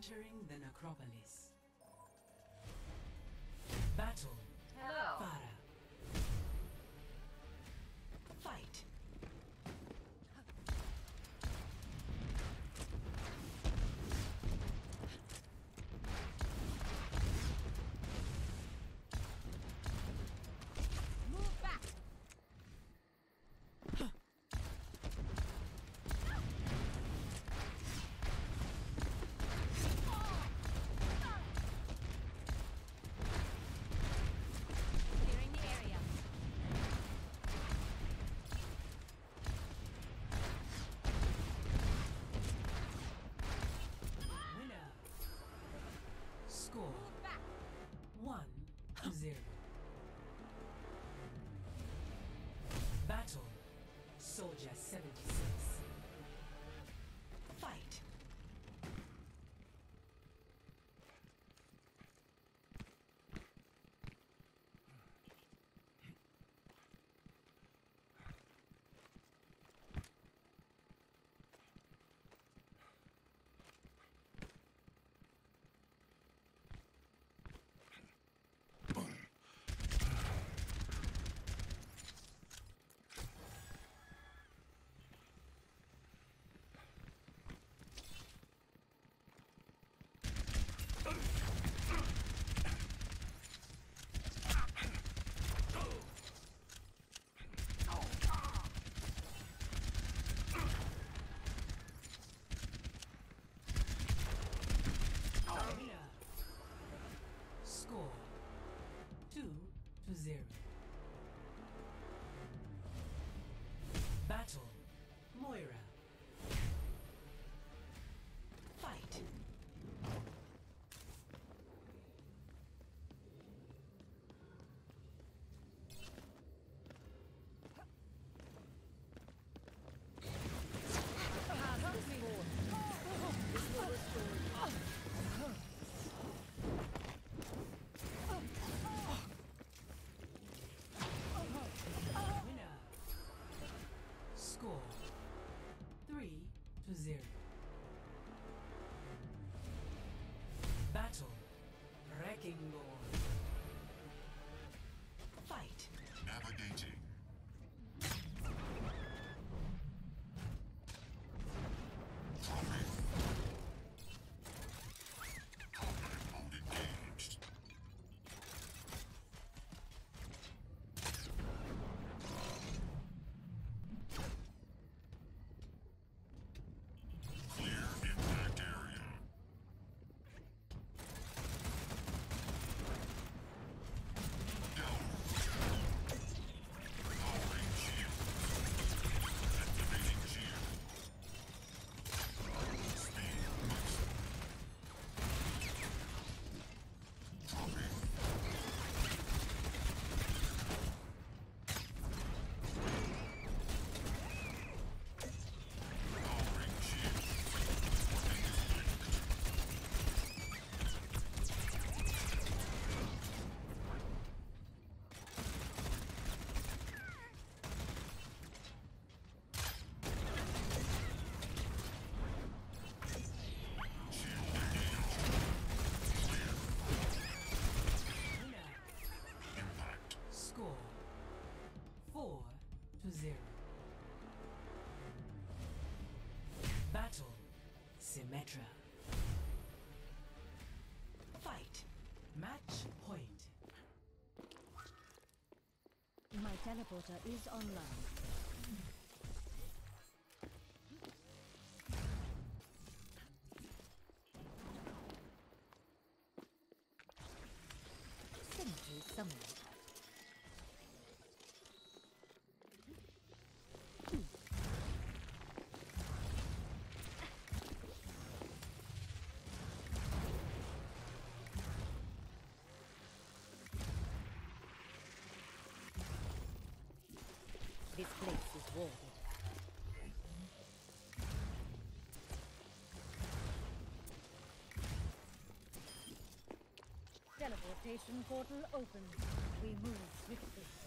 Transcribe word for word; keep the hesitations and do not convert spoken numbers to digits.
Entering the Necropolis. Battle. Hello. Farah. Fight. seventy-six. Fight. Zero. Battle. Wrecking Lord. Fight. Navigating. Symmetra. Fight. Match point. My teleporter is online. This place is walled. Teleportation portal open. We move swiftly.